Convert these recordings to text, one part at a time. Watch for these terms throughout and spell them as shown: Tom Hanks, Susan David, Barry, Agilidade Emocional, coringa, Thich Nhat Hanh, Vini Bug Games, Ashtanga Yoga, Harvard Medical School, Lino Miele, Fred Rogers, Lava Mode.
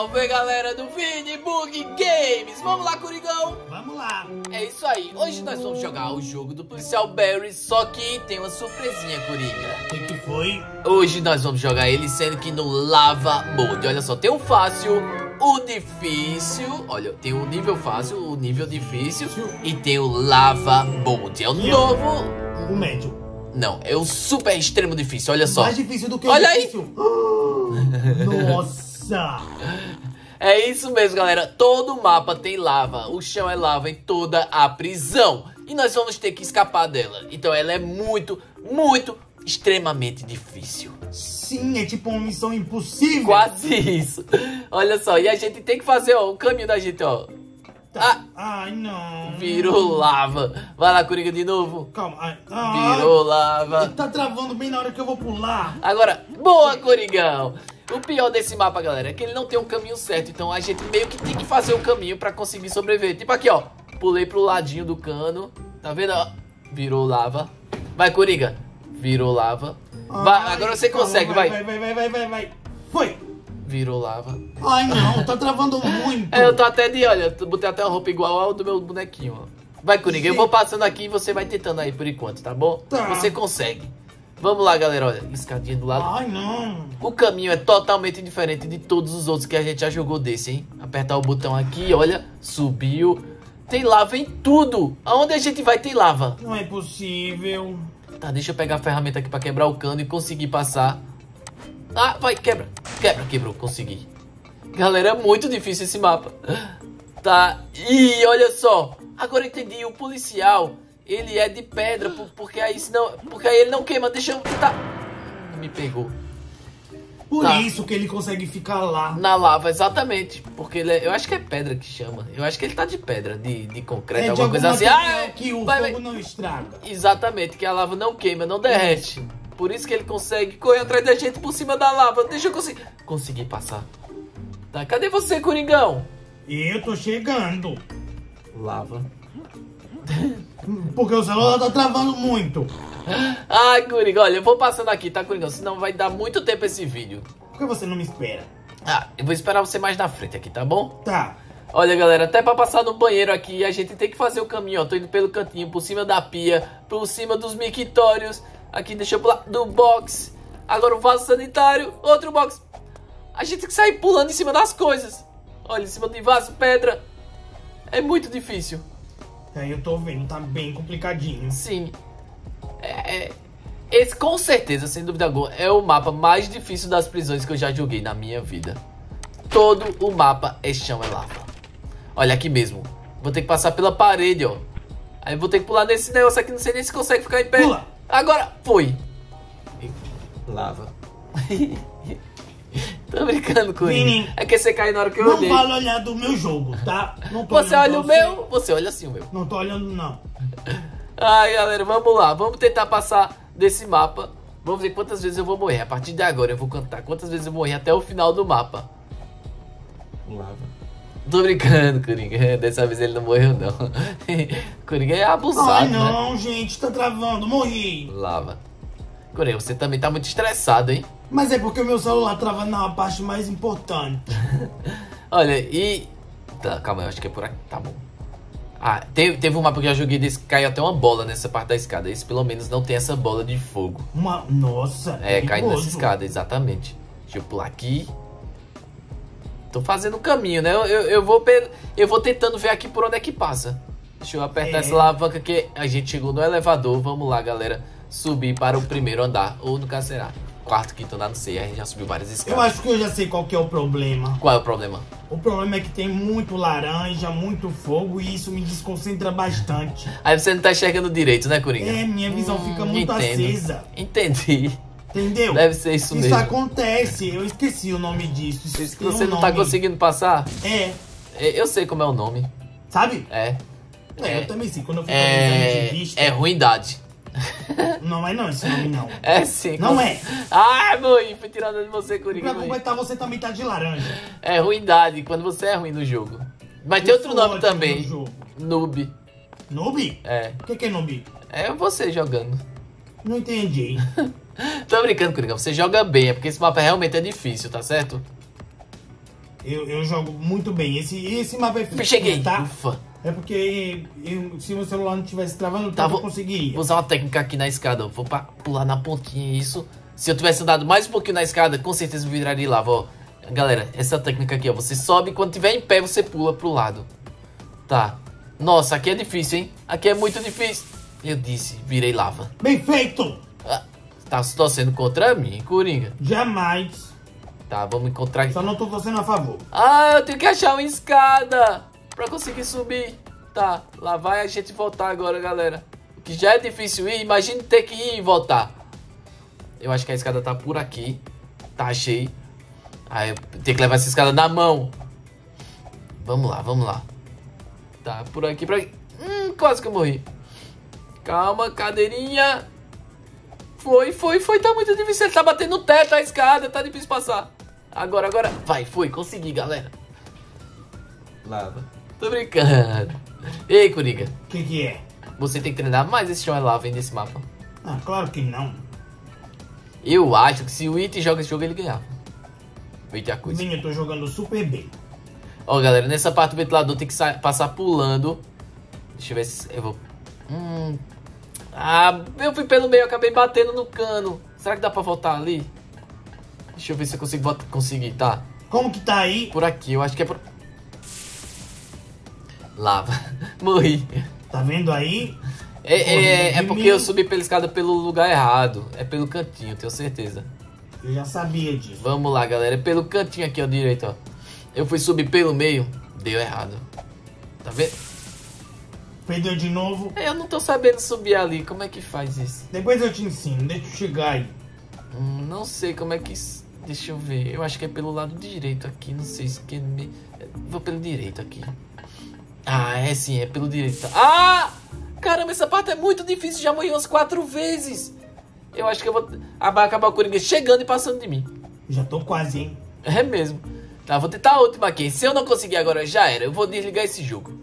Salve, galera do Vini Bug Games! Vamos lá, Coringão! Vamos lá! É isso aí, hoje nós vamos jogar o jogo do policial Barry, só que tem uma surpresinha, Coringa. O que foi? Hoje nós vamos jogar ele sendo que no Lava Mode. Olha só, tem o fácil, o difícil, olha, tem o nível fácil, o nível difícil e tem o Lava Mode. É o novo... O médio. Não, é o super extremo difícil, olha só. Mais difícil do que o difícil. Olha aí! Nossa! É isso mesmo, galera. Todo mapa tem lava. O chão é lava em toda a prisão. E nós vamos ter que escapar dela. Então ela é muito extremamente difícil. Sim, é tipo uma missão impossível. Quase isso. Olha só, e a gente tem que fazer, ó, o caminho da gente, ó. Tá. Ah, ai, não. Virou lava. Vai lá, Coringa, de novo. Calma. Ai. Virou lava. Tá travando bem na hora que eu vou pular. Agora, boa, Coringão. O pior desse mapa, galera, é que ele não tem um caminho certo. Então a gente meio que tem que fazer um caminho pra conseguir sobreviver. Tipo aqui, ó. Pulei pro ladinho do cano. Tá vendo? Ó, virou lava. Vai, Coringa. Virou lava. Vai, agora você consegue, vai. Vai. Foi. Virou lava. Ai, não. Tá travando muito. É, eu tô até de... Olha, botei até uma roupa igual ao do meu bonequinho, ó. Vai, Coringa. Eu vou passando aqui e você vai tentando aí por enquanto, tá bom? Tá. Você consegue. Vamos lá, galera, olha, escadinha do lado. Ai, não. O caminho é totalmente diferente de todos os outros que a gente já jogou desse, hein? Apertar o botão aqui, olha, subiu. Tem lava em tudo. Aonde a gente vai tem lava. Não é possível. Tá, deixa eu pegar a ferramenta aqui pra quebrar o cano e conseguir passar. Ah, vai, quebra. Quebra, quebrou, consegui. Galera, é muito difícil esse mapa. Tá, e olha só. Agora eu entendi, o policial... Ele é de pedra, porque aí senão, porque aí ele não queima. Deixa eu tentar. Me pegou. Por isso que ele consegue ficar lá. Na lava, exatamente. Porque ele é, eu acho que é pedra que chama. Eu acho que ele tá de pedra, de concreto, é alguma coisa assim. Ah, que o fogo não estraga. Exatamente, que a lava não queima, não derrete. Por isso que ele consegue correr atrás da gente por cima da lava. Deixa eu conseguir. Consegui passar. Tá, cadê você, Coringão? Eu tô chegando. Lava. Porque o celular tá travando muito. Ai, Coringa, olha, eu vou passando aqui, tá, Coringa? Senão vai dar muito tempo esse vídeo. Por que você não me espera? Ah, eu vou esperar você mais na frente aqui, tá bom? Tá. Olha, galera, até pra passar no banheiro aqui, a gente tem que fazer o caminho, ó. Tô indo pelo cantinho, por cima da pia, por cima dos mictórios. Aqui, deixa eu pular, do box. Agora o vaso sanitário, outro box. A gente tem que sair pulando em cima das coisas. Olha, em cima do vaso, pedra. É muito difícil. Aí eu tô vendo, tá bem complicadinho. Sim. Esse, com certeza, sem dúvida alguma, é o mapa mais difícil das prisões que eu já joguei na minha vida. Todo o mapa é chão, é lava. Olha, aqui mesmo. Vou ter que passar pela parede, ó. Aí vou ter que pular nesse negócio aqui, não sei nem se consegue ficar em pé. Pula. Agora, foi. Lava. Tô brincando com ele. É que você cai na hora que eu olhei. Não vale olhar do meu jogo, tá? Não tô você olha o meu, você olha assim o meu. Não tô olhando, não. Ai, galera, vamos lá. Vamos tentar passar desse mapa. Vamos ver quantas vezes eu vou morrer. A partir de agora eu vou cantar quantas vezes eu morrer até o final do mapa. Lava. Tô brincando, Coringa. Dessa vez ele não morreu, não. Coringa é abusado. Ai, não, né? Gente, tá travando. Morri. Lava. Coringa, você também tá muito estressado, hein? Mas é porque o meu celular trava na parte mais importante. Olha, e... Tá, calma, eu acho que é por aqui. Tá bom. Ah, teve um mapa que eu joguei desse que caiu até uma bola nessa parte da escada. Esse pelo menos não tem essa bola de fogo. Uma... Nossa, é, caiu nessa escada, exatamente. Deixa eu pular aqui. Tô fazendo o caminho, né? Eu vou tentando ver aqui por onde é que passa. Deixa eu apertar essa alavanca que a gente chegou no elevador. Vamos lá, galera. Subir para o primeiro andar. Ou no caso será... Quarto, quinto andar, não sei, a gente já subiu várias escadas. Eu acho que eu já sei qual que é o problema. Qual é o problema? O problema é que tem muito laranja, muito fogo e isso me desconcentra bastante. Aí você não tá enxergando direito, né, Coringa? É, minha visão fica muito acesa. Entendi. Entendeu? Deve ser isso mesmo. Isso acontece, eu esqueci o nome disso. Você não tá conseguindo passar? É. Eu sei como é o nome. Sabe? É, eu também sei, quando eu fico de vista... É ruindade. Não é não esse nome, não. É sim. Não você... é. Ah, mãe, foi tirando de você, Coringa. Pra completar, você também tá de laranja. É ruindade, quando você é ruim no jogo. Mas tem outro nome também. Noob. Noob? É. O que é noob? É você jogando. Não entendi. Tô brincando, Coringa. Você joga bem, é porque esse mapa realmente é difícil, tá certo? Eu jogo muito bem. Esse mapa é fixo. Cheguei, tá? Ufa. É porque se meu celular não tivesse travando, tá, eu conseguiria. Vou usar uma técnica aqui na escada, ó. Vou pular na pontinha, isso. Se eu tivesse andado mais um pouquinho na escada, com certeza eu viraria lava, ó. Galera, essa técnica aqui, ó. Você sobe, quando tiver em pé, você pula pro lado. Tá. Nossa, aqui é difícil, hein? Aqui é muito difícil. Eu disse, virei lava. Bem feito! Ah, tá se torcendo contra mim, Coringa? Jamais. Tá, vamos encontrar aqui. Só não tô torcendo a favor. Ah, eu tenho que achar uma escada pra conseguir subir. Tá, lá vai a gente voltar agora, galera. O que já é difícil ir, imagina ter que ir e voltar. Eu acho que a escada tá por aqui. Tá, achei. Ah, eu tenho que levar essa escada na mão. Vamos lá, vamos lá. Tá, por aqui, por aqui. Quase que eu morri. Calma, cadeirinha. Foi, foi, foi. Tá muito difícil. Ele tá batendo no teto, a escada. Tá difícil passar. Agora, agora. Vai, foi. Consegui, galera. Lava. Tô brincando. Ei, Coringa. Que é? Você tem que treinar mais esse chão é lava aí nesse mapa. Ah, claro que não. Eu acho que se o Iti joga esse jogo, ele ganhava. Eita coisa. Minha, eu tô jogando super bem. Ó, galera, nessa parte do ventilador tem que passar pulando. Deixa eu ver se eu vou... Ah, eu fui pelo meio, acabei batendo no cano. Será que dá pra voltar ali? Deixa eu ver se eu consigo conseguir, tá? Como que tá aí? Por aqui, eu acho que é por... Lava. Morri. Tá vendo aí? É porque eu subi pela escada pelo lugar errado. É pelo cantinho, tenho certeza. Eu já sabia disso. Vamos lá, galera. É pelo cantinho aqui, ó, direito, ó. Eu fui subir pelo meio. Deu errado. Tá vendo? Perdeu de novo. Eu não tô sabendo subir ali. Como é que faz isso? Depois eu te ensino. Deixa eu chegar aí. Não sei como é que... Deixa eu ver. Eu acho que é pelo lado direito aqui. Não sei se... Vou pelo direito aqui. Ah, é sim, é pelo direito. Ah! Caramba, essa parte é muito difícil. Já morri umas 4 vezes. Eu acho que eu vou acabar o Coringa chegando e passando de mim. Já tô quase, hein? É mesmo. Tá, vou tentar a última aqui. Se eu não conseguir agora, já era. Eu vou desligar esse jogo.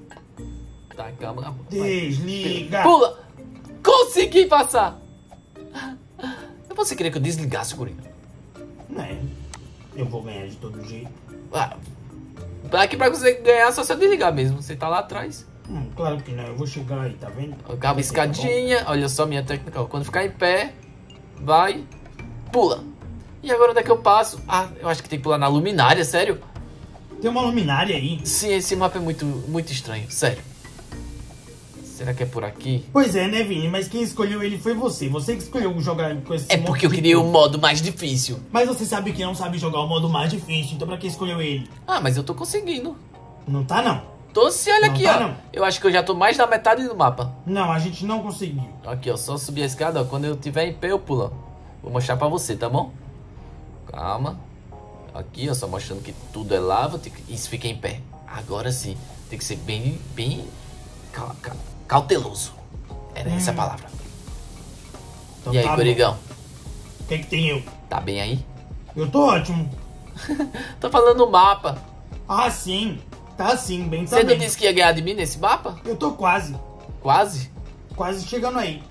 Tá, calma. Desliga! Pula! Consegui passar! Você queria que eu desligasse o Coringa? Não é. Eu vou ganhar de todo jeito. Ah... Aqui pra você ganhar, só se eu desligar mesmo. Você tá lá atrás. Claro que não. Eu vou chegar aí, tá vendo? Acaba a escadinha. Tá, olha só minha técnica. Quando ficar em pé, vai, pula. E agora onde é que eu passo? Ah, eu acho que tem que pular na luminária, sério? Tem uma luminária aí? Sim, esse mapa é muito estranho, sério. Será que é por aqui? Pois é, né, Vini? Mas quem escolheu ele foi você. Você que escolheu jogar com esse... É porque eu queria o modo mais difícil. Mas você sabe que não sabe jogar o modo mais difícil. Então pra que escolheu ele? Ah, mas eu tô conseguindo. Não tá, não. Tô sim, olha aqui, ó. Eu acho que eu já tô mais da metade do mapa. Não, a gente não conseguiu. Aqui, ó. Só subir a escada, ó. Quando eu tiver em pé, eu pulo. Vou mostrar pra você, tá bom? Calma. Aqui, ó. Só mostrando que tudo é lava. Isso, fica em pé. Agora sim. Tem que ser bem... Calma, calma. Cauteloso. Era essa a palavra. Então, e aí, tá, Corigão? O que tem eu? Tá bem aí? Eu tô ótimo. Tô falando no mapa. Ah, sim. Tá sim, bem também. Você não disse que ia ganhar de mim nesse mapa? Eu tô quase. Quase? Quase chegando aí.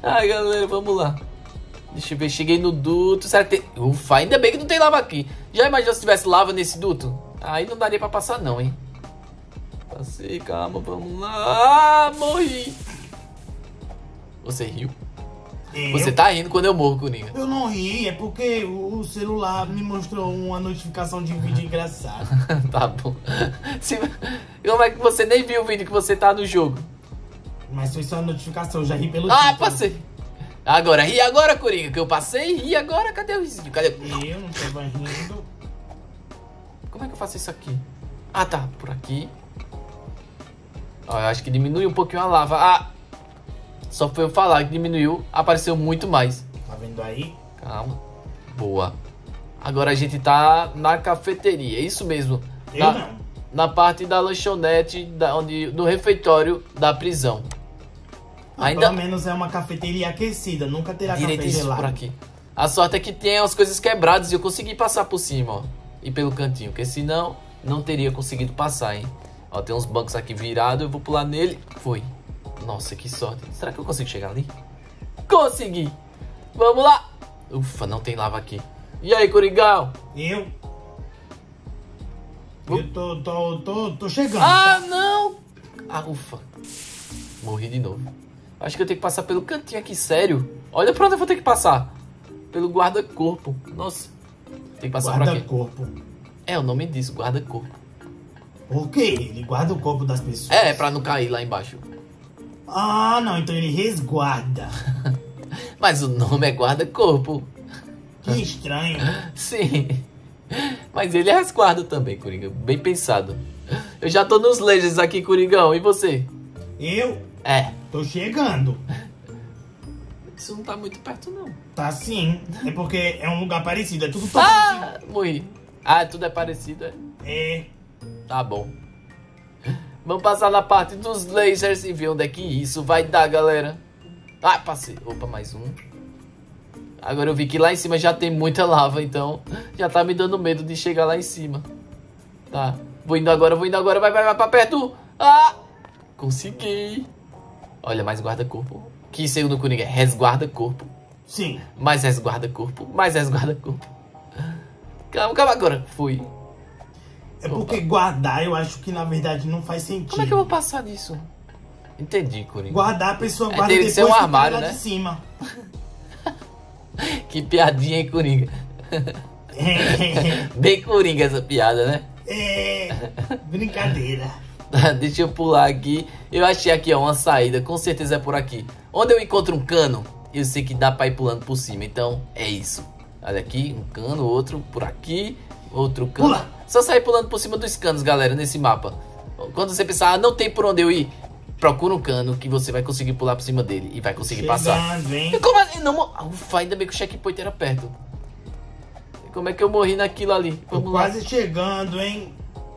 Ai, galera, vamos lá. Deixa eu ver, cheguei no duto. Será que tem... Ufa, ainda bem que não tem lava aqui. Já imaginou se tivesse lava nesse duto? Aí não daria pra passar não, hein? Passei, calma, vamos lá. Ah, morri. Você riu? Você tá rindo quando eu morro, Coringa. Eu não ri, é porque o celular me mostrou uma notificação de um vídeo engraçado. Tá bom. Como é que você nem viu o vídeo que você tá no jogo? Mas foi só a notificação, já ri pelo vídeo. Ah, passei. Agora, ri agora, Coringa, que eu passei. Ri agora, cadê o risinho? Cadê? Eu não tava rindo. Como é que eu faço isso aqui? Ah, tá, por aqui. Ó, eu acho que diminui um pouquinho a lava. Ah, só foi eu falar que diminuiu. Apareceu muito mais. Tá vendo aí? Calma. Boa. Agora a gente tá na cafeteria. É isso mesmo. Na parte da lanchonete, do refeitório da prisão. Ah, ainda... Pelo menos é uma cafeteria aquecida. Nunca terá café gelado. Por aqui. A sorte é que tem as coisas quebradas e eu consegui passar por cima, ó. E pelo cantinho. Porque senão, não teria conseguido passar, hein. Ó, tem uns bancos aqui virados, eu vou pular nele. Foi. Nossa, que sorte. Será que eu consigo chegar ali? Consegui. Vamos lá. Ufa, não tem lava aqui. E aí, Coringão? Eu? Eu tô chegando. Ah, tá. Não! Ah, ufa. Morri de novo. Acho que eu tenho que passar pelo cantinho aqui, sério. Olha pra onde eu vou ter que passar. Pelo guarda-corpo. Nossa. Tem que passar por aqui. Guarda-corpo. É, o nome disso, guarda-corpo. Ok, ele guarda o corpo das pessoas. É, pra não cair lá embaixo. Ah, não, então ele resguarda. Mas o nome é guarda-corpo. Que estranho. Sim. Mas ele resguarda também, Coringa. Bem pensado. Eu já tô nos legends aqui, Coringão. E você? Eu? É. Tô chegando. Isso não tá muito perto, não. Tá sim. É porque é um lugar parecido. É tudo parecido. Ah, morri. Ah, tudo é parecido, é? É. Tá bom. Vamos passar na parte dos lasers e ver onde é que isso vai dar, galera. Ah, passei. Opa, mais um. Agora eu vi que lá em cima já tem muita lava, então já tá me dando medo de chegar lá em cima. Tá. Vou indo agora. Vai pra perto. Ah! Consegui. Olha, mais guarda-corpo. Que segundo o Coringa é resguarda-corpo. Sim. Mais resguarda-corpo. Mais resguarda-corpo. Calma agora. Fui. É porque guardar, eu acho que na verdade não faz sentido. Como é que eu vou passar disso? Entendi, Coringa. Guardar, a pessoa guarda depois ser um armário, né? De cima. Que piadinha, hein, Coringa? Bem Coringa essa piada, né? É, brincadeira. Deixa eu pular aqui. Eu achei aqui, ó, uma saída. Com certeza é por aqui. Onde eu encontro um cano, eu sei que dá pra ir pulando por cima. Então, é isso. Olha aqui, um cano, outro por aqui. Outro cano. Pula. Só sair pulando por cima dos canos, galera, nesse mapa. Quando você pensar, ah, não tem por onde eu ir, procura um cano que você vai conseguir pular por cima dele. E vai conseguir chegando, passar. E como assim? Não, ufa, ainda bem que o checkpoint era perto. E como é que eu morri naquilo ali? Vamos lá. Quase chegando, hein?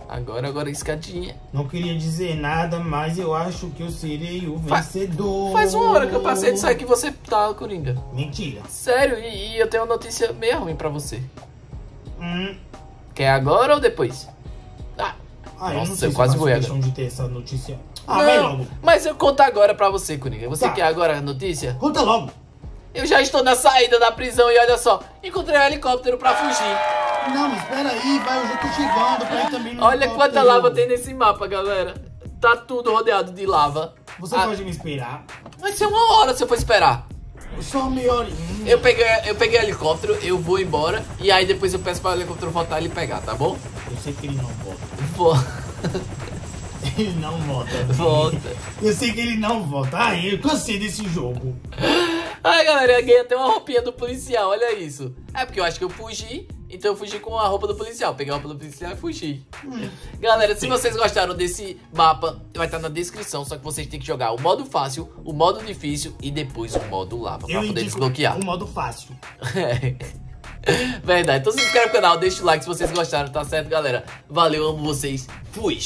Agora escadinha. Não queria dizer nada, mas eu acho que eu serei o vencedor. Faz uma hora que eu passei disso aí que você tá, Coringa. Mentira. Sério, e eu tenho uma notícia meio ruim pra você. Quer agora ou depois? Ah, nossa, eu não sei, eu quase vou agora. De ter essa notícia. Ah, não, vai logo. Mas eu conto agora pra você, Coringa. Você quer agora a notícia? Conta logo. Eu já estou na saída da prisão e olha só, encontrei um helicóptero pra fugir. Não, mas espera aí, vai, eu já tô chegando pra ir também no Olha quanta lava tem nesse mapa, galera. Tá tudo rodeado de lava. Você pode me esperar? Vai ser uma hora se eu for esperar. Só meia horinha. Eu peguei o helicóptero, eu vou embora. E aí depois eu peço para o helicóptero voltar e ele pegar, tá bom? Eu sei que ele não volta. Ele não volta. Volta. Eu sei que ele não volta. Ai, eu cansei desse jogo. Ai, galera, eu ganhei até uma roupinha do policial, olha isso. É porque eu acho que eu fugi. Então eu fugi com a roupa do policial. Peguei a roupa do policial e fugi. Galera, se vocês gostaram desse mapa, vai estar na descrição. Só que vocês têm que jogar o modo fácil, o modo difícil e depois o modo lava pra poder desbloquear. O modo fácil. É. Verdade. Então se inscreve no canal, deixa o like se vocês gostaram, tá certo, galera? Valeu, amo vocês. Fui!